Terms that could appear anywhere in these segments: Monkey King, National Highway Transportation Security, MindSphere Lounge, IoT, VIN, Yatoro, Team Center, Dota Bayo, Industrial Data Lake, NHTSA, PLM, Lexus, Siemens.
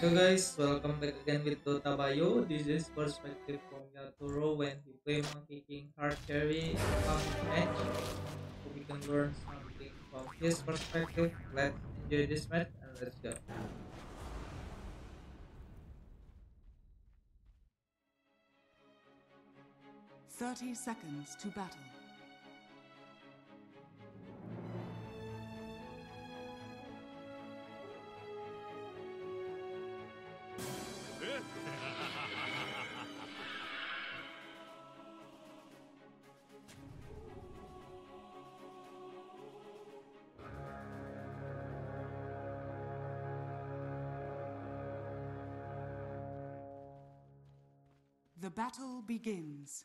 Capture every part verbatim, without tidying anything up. Hello guys, welcome back again with Dota Bayo. This is perspective from Yatoro when he played Monkey King hard carry in a match. So we can learn something from his perspective. Let's enjoy this match and let's go. Thirty seconds to battle. The battle begins.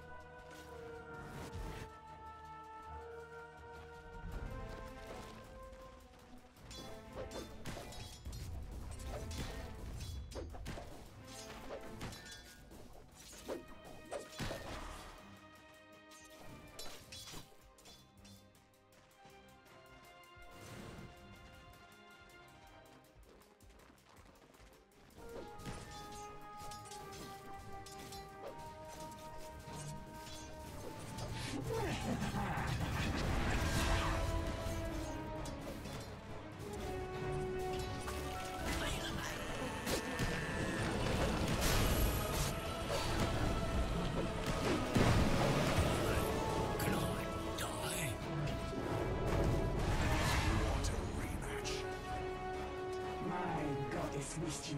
You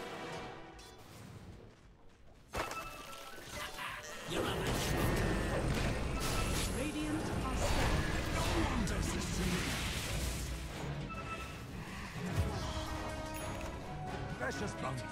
Radiant are standing. No one does this to me. Precious bounty.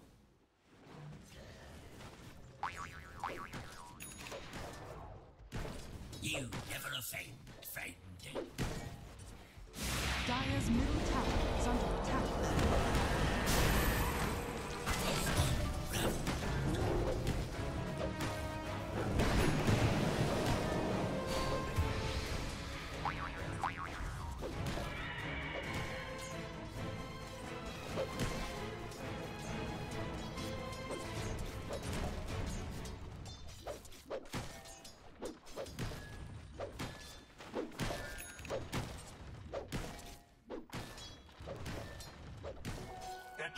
You never offend, friend. Dire's middle tower is under attack. That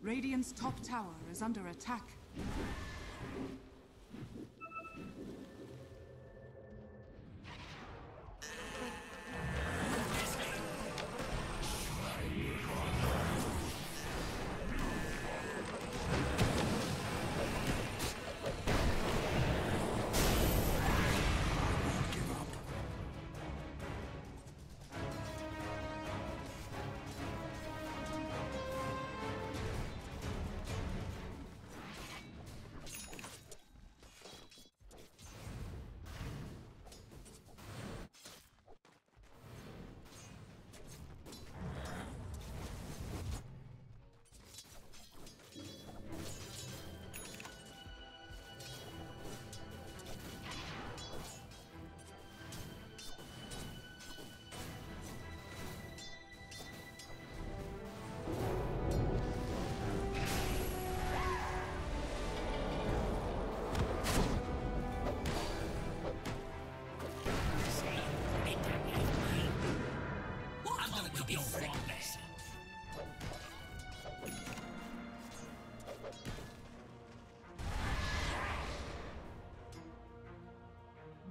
Radiant's top tower is under attack.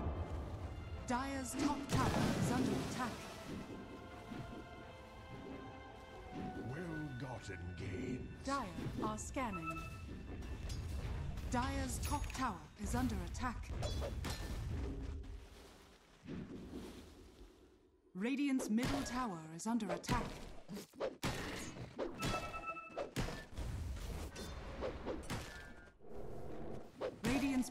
Dire's top tower is under attack. Well gotten gains. Dire are scanning. Dire's top tower is under attack. Radiant's middle tower is under attack. Radiant's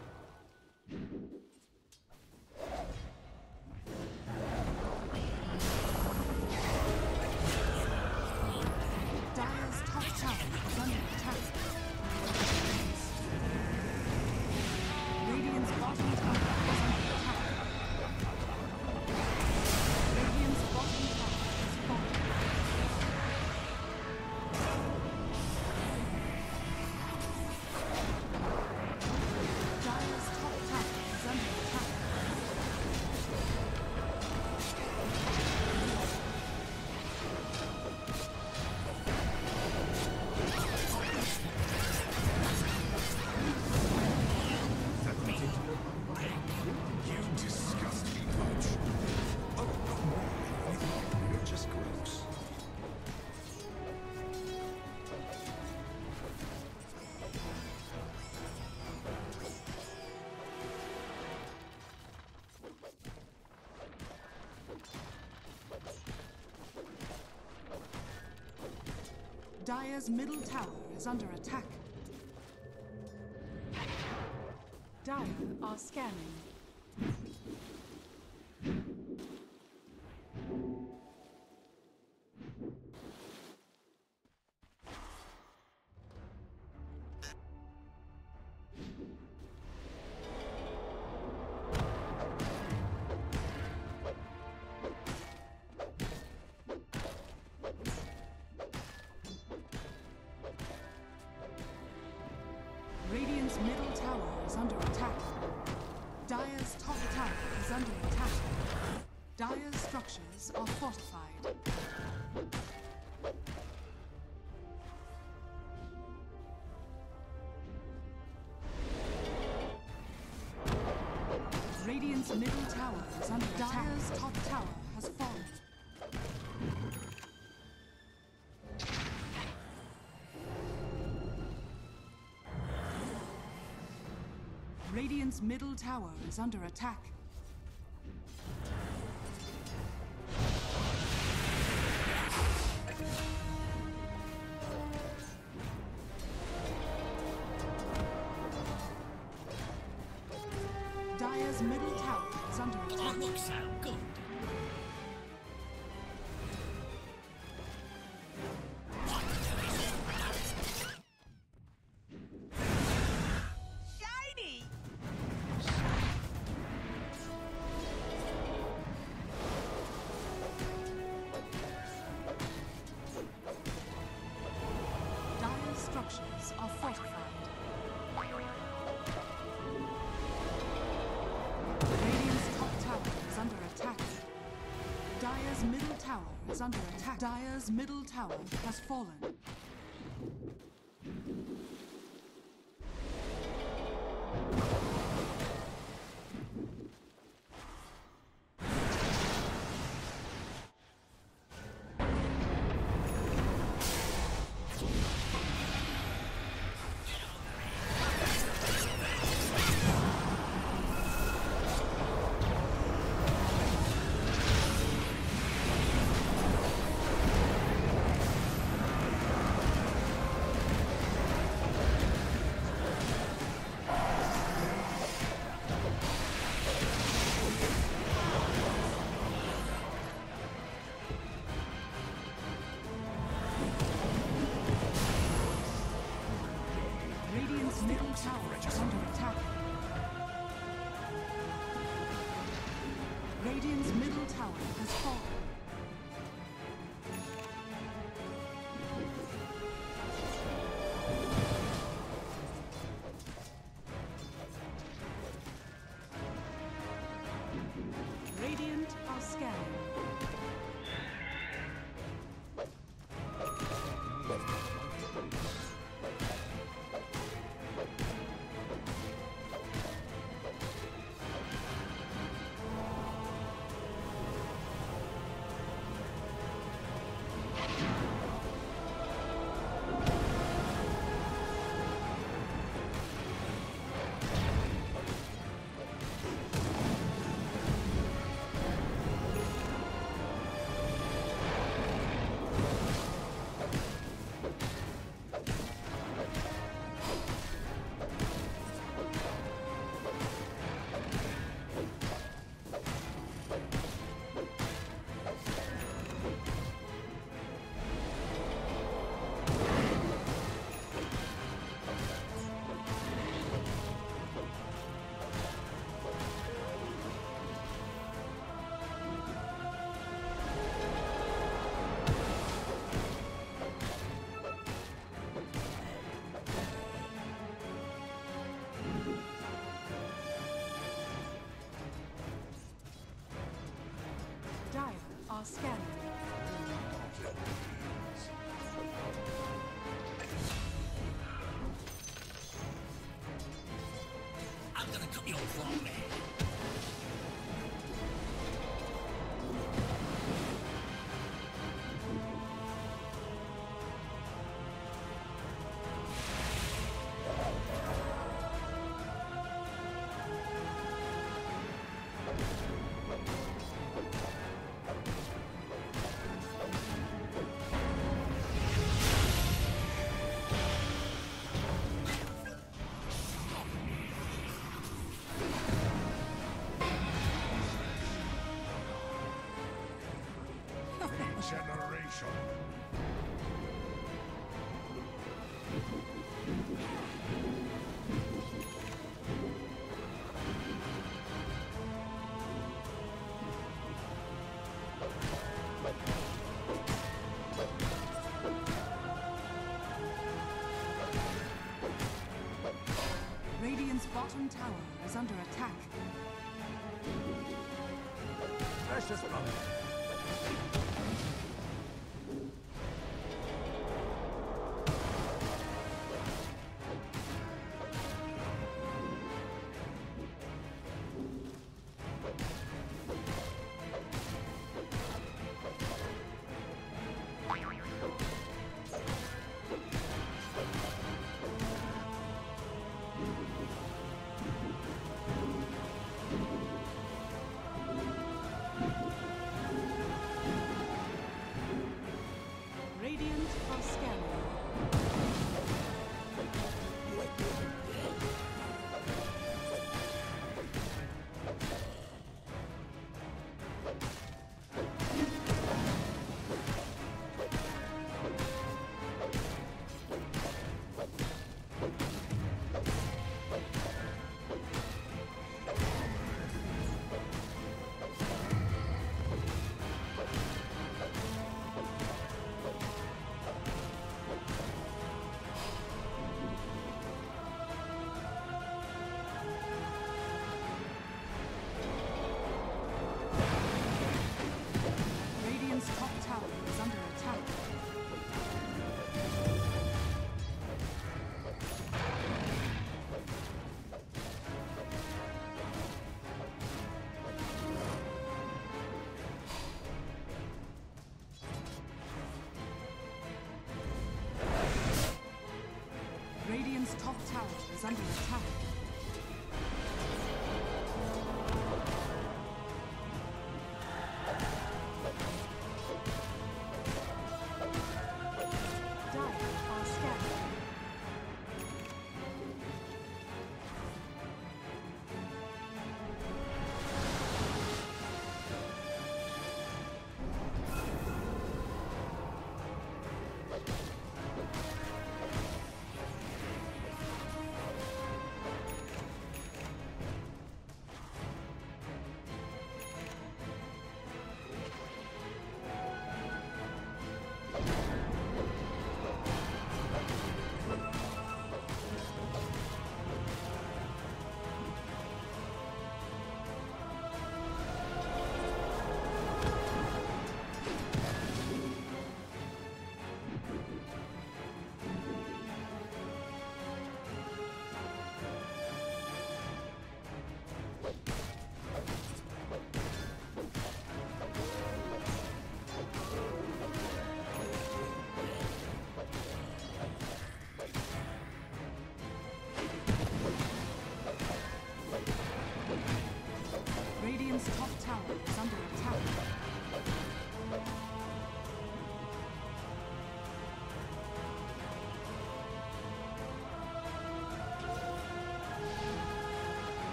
Dire's top tower is under attack. Dyer's middle tower is under attack. Dyer are scanning. Middle tower is under attack. Dire's top tower is under attack. Dire's structures are fortified. Radiant's middle tower is under attack. Dire's top tower has fallen. Radiant's middle tower is under attack. Dire's middle tower is under attack. That looks so good. Dire's middle tower is under attack. Dire's middle tower has fallen. Radiant's middle tower has fallen. Radiant are scanning. Scanning. I'm gonna cut you off from me. team's bottom tower is under attack. Precious brother. Radiant's top tower is under attack.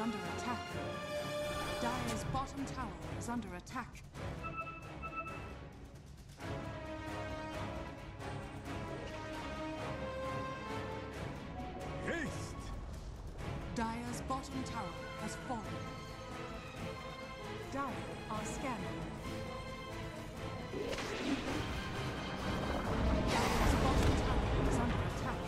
Under attack. Dire's bottom tower is under attack. Haste! Dire's bottom tower has fallen. Dire are scanning. Dire's bottom tower is under attack.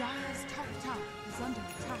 Dire's top tower is under attack.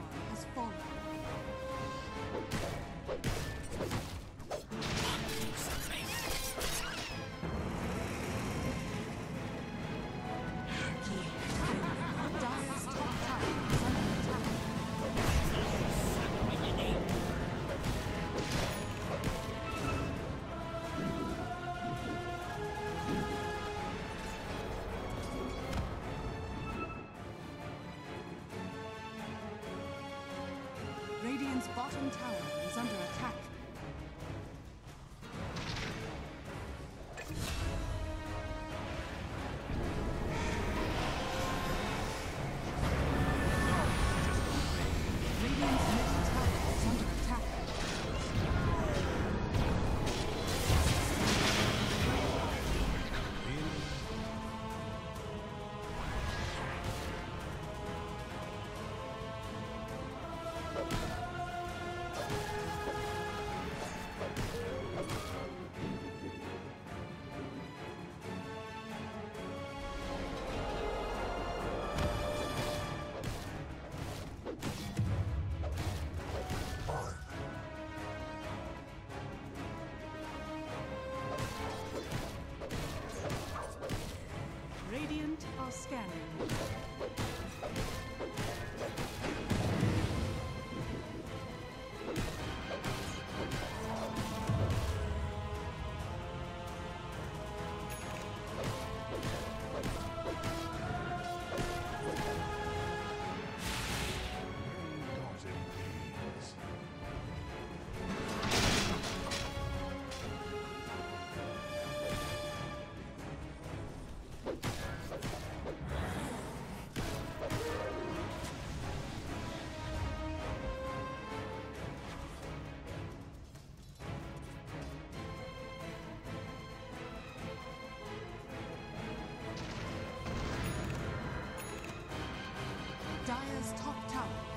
has fallen. Bottom tower is under attack.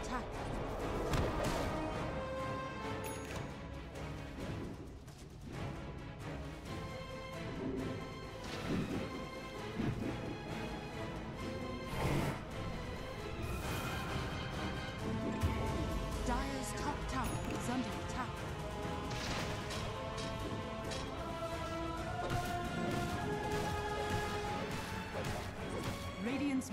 attack. Dire's top tower is under attack. Radiant's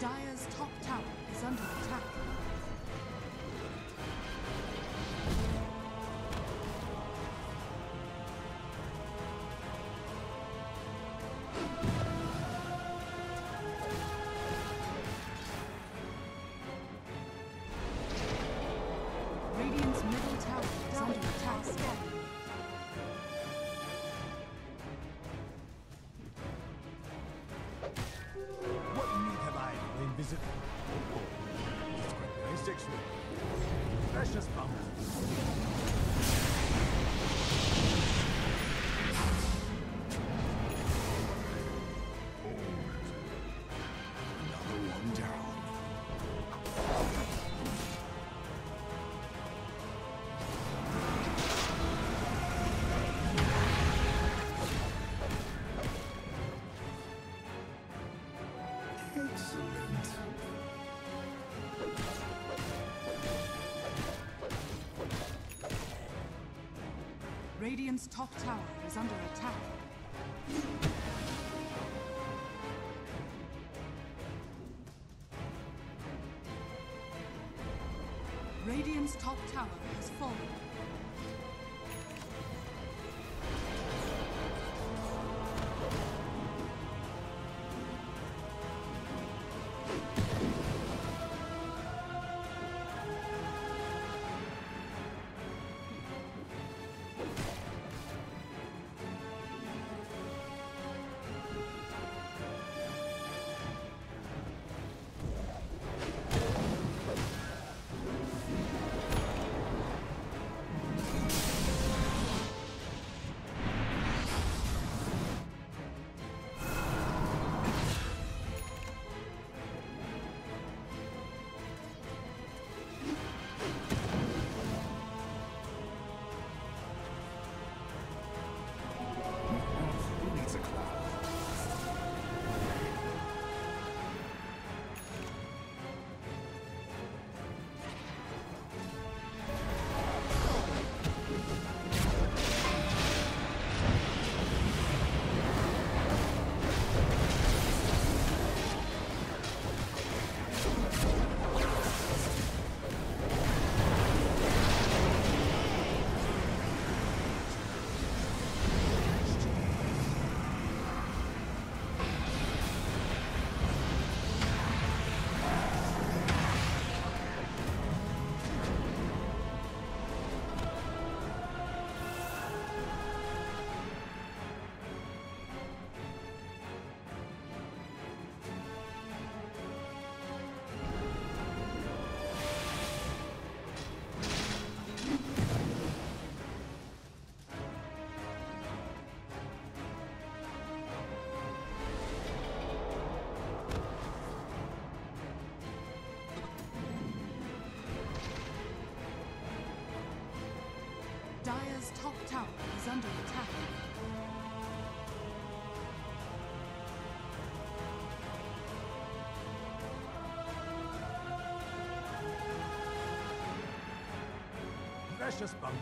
Dire's top tower is under attack. Radiant's middle tower is under attack. Visit. Precious bomb. Another one down. Radiant's top tower is under attack. Radiant's top tower has fallen. Dyer's top tower is under attack. Precious bounty.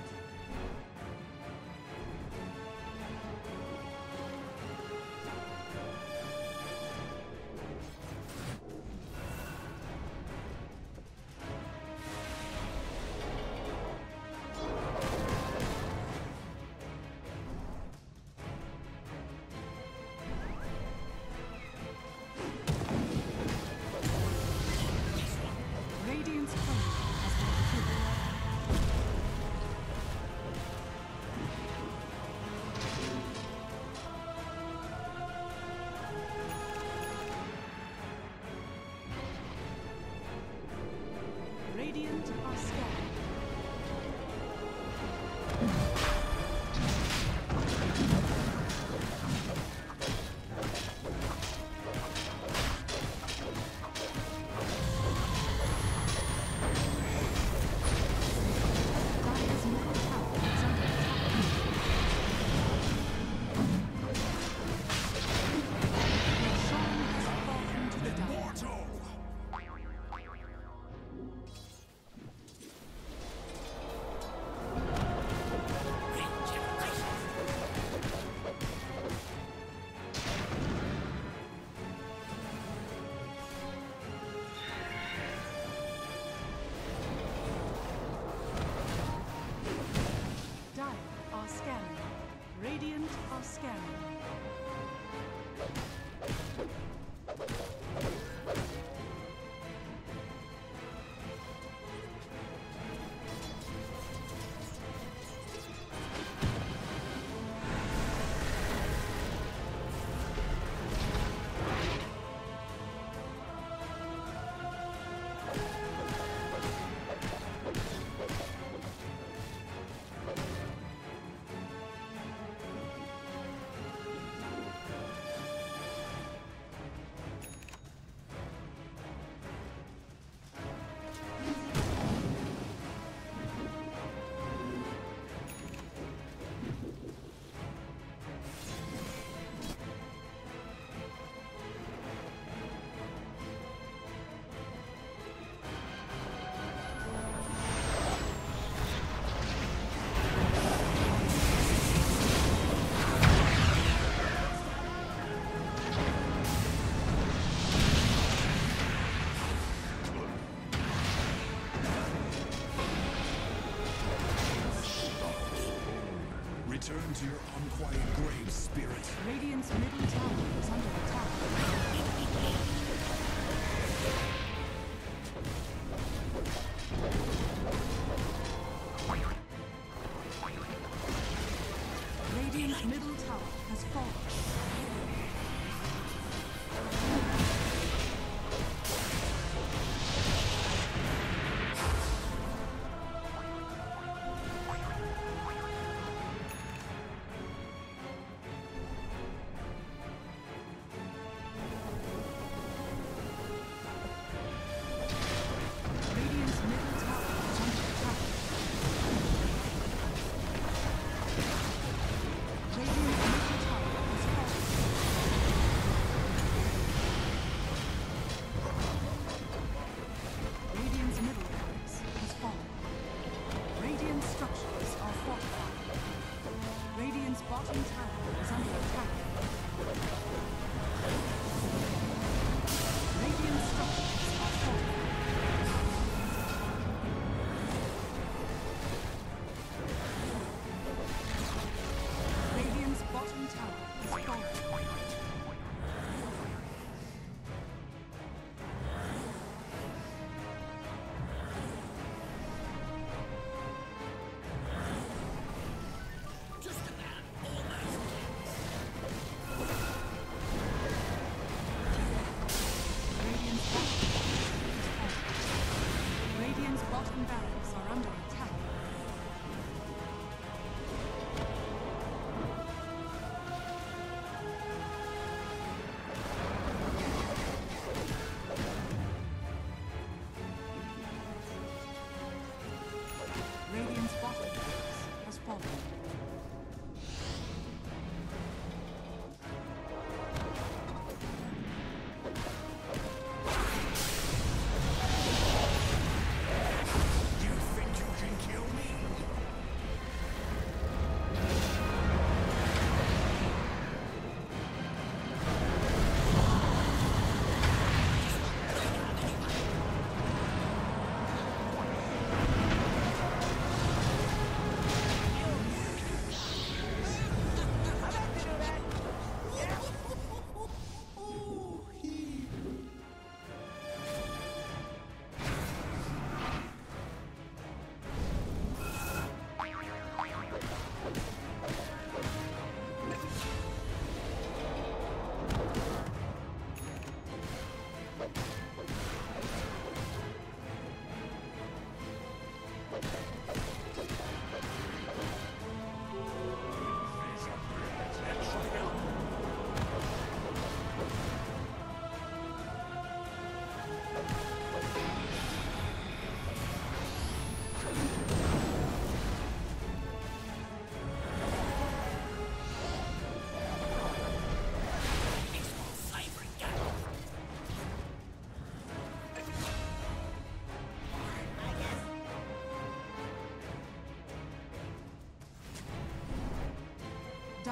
Return to your unquiet grave, spirit. Radiant's middle tower is under attack.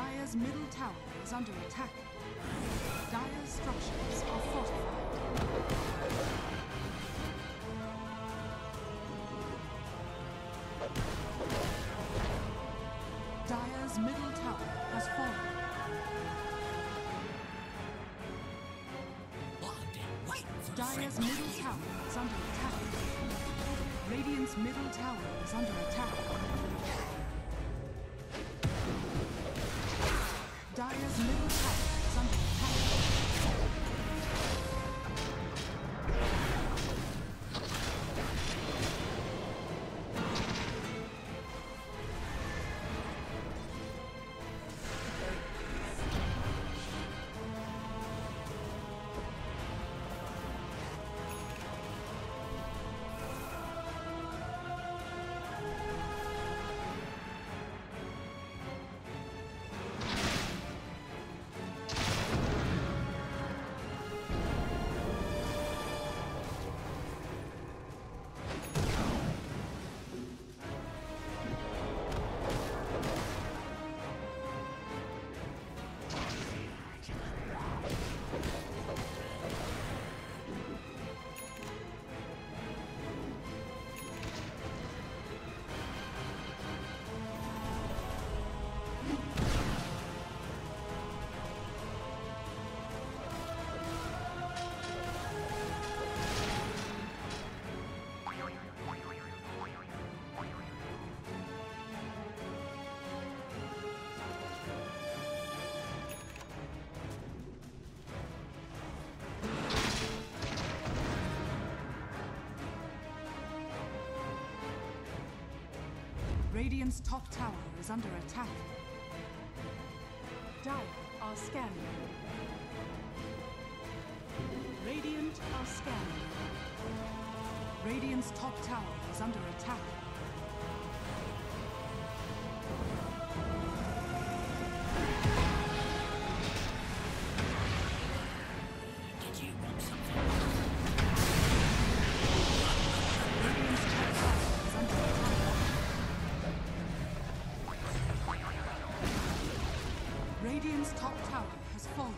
Dire's middle tower is under attack. Dire's structures are fortified. Dire's middle tower has fallen. Dire's middle tower is under attack. Radiant's middle tower is under attack. Dire's middle tower is under Radiant's top tower is under attack. Dire are scanning. Radiant are scanning. Radiant's top tower is under attack. Radiant's top tower has fallen.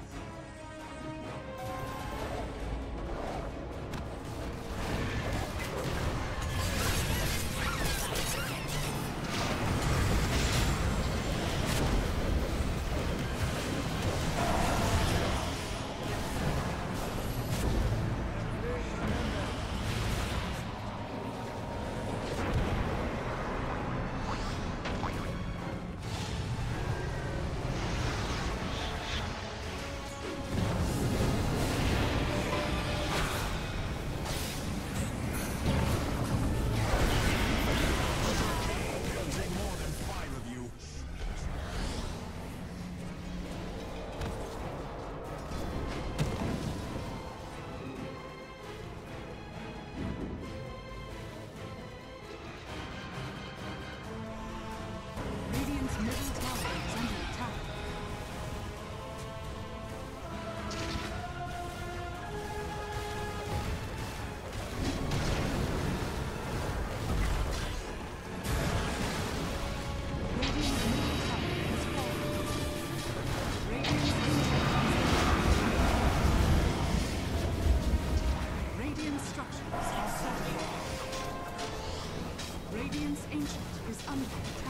Radiant's Ancient is under attack.